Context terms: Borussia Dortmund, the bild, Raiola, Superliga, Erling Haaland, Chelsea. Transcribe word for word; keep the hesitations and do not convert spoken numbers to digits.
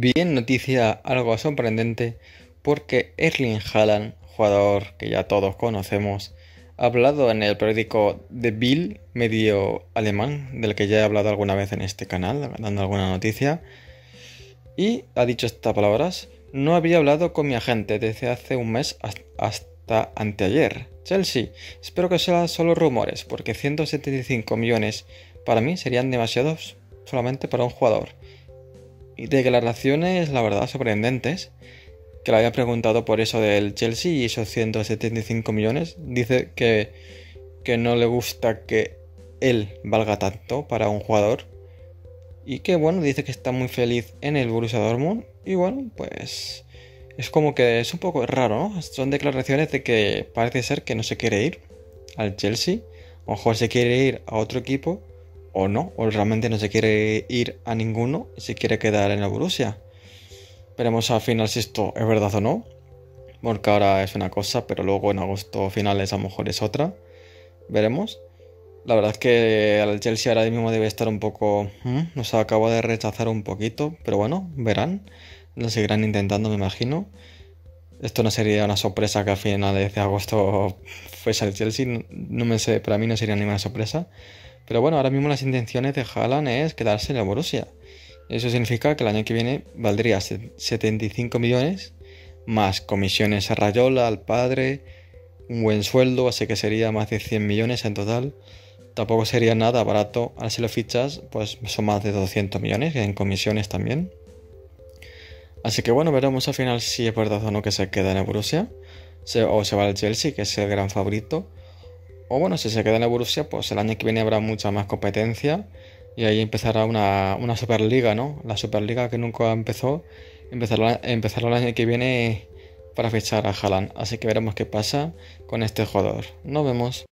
Bien, noticia algo sorprendente, porque Erling Haaland, jugador que ya todos conocemos, ha hablado en el periódico de Bild, medio alemán, del que ya he hablado alguna vez en este canal, dando alguna noticia, y ha dicho estas palabras: no había hablado con mi agente desde hace un mes hasta anteayer. Chelsea, espero que sean solo rumores, porque ciento setenta y cinco millones para mí serían demasiados solamente para un jugador. Y declaraciones, la verdad, sorprendentes. Que le había preguntado por eso del Chelsea y esos ciento setenta y cinco millones. Dice que, que no le gusta que él valga tanto para un jugador. Y que bueno, dice que está muy feliz en el Borussia Dortmund. Y bueno, pues es como que es un poco raro, ¿no? Son declaraciones de que parece ser que no se quiere ir al Chelsea. A lo mejor se quiere ir a otro equipo o no. O realmente no se quiere ir a ninguno y se quiere quedar en la Borussia. Veremos al final si esto es verdad o no, porque ahora es una cosa, pero luego en agosto finales a lo mejor es otra. Veremos. La verdad es que el Chelsea ahora mismo debe estar un poco... ¿eh? Nos acaba de rechazar un poquito, pero bueno, verán. Lo seguirán intentando, me imagino. Esto no sería una sorpresa que a finales de agosto fuese el Chelsea. No, no me sé, para mí no sería ninguna sorpresa. Pero bueno, ahora mismo las intenciones de Haaland es quedarse en la Borussia. Eso significa que el año que viene valdría setenta y cinco millones, más comisiones a Raiola, al padre, un buen sueldo, así que sería más de cien millones en total. Tampoco sería nada barato, ahora si lo fichas, pues son más de doscientos millones en comisiones también. Así que bueno, veremos al final si es verdad o no que se queda en el Borussia, o se va al Chelsea, que es el gran favorito. O bueno, si se queda en el Borussia, pues el año que viene habrá mucha más competencia. Y ahí empezará una, una Superliga, ¿no? La Superliga que nunca empezó, empezará, empezará el año que viene para fichar a Haaland. Así que veremos qué pasa con este jugador. Nos vemos.